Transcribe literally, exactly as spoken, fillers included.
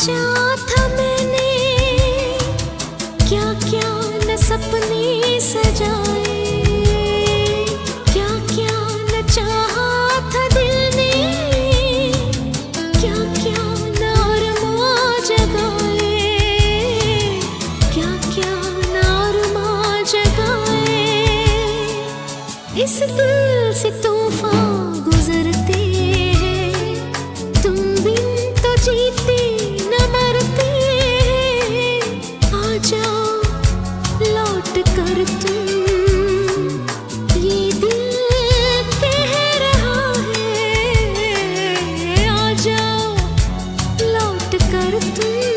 सोचा था मैंने, क्या क्या न सपने सजाए, क्या क्या न चाहा था दिल ने, क्या क्या न अरमां जगाए, क्या क्या न अरमां जगाए। इस दिल से तूफान गुजरते हैं, तुम बिन तो जीते न मरते। आ जाओ लौट कर तुम, ये दिल कह रहा है। आ जाओ लौट कर तुम।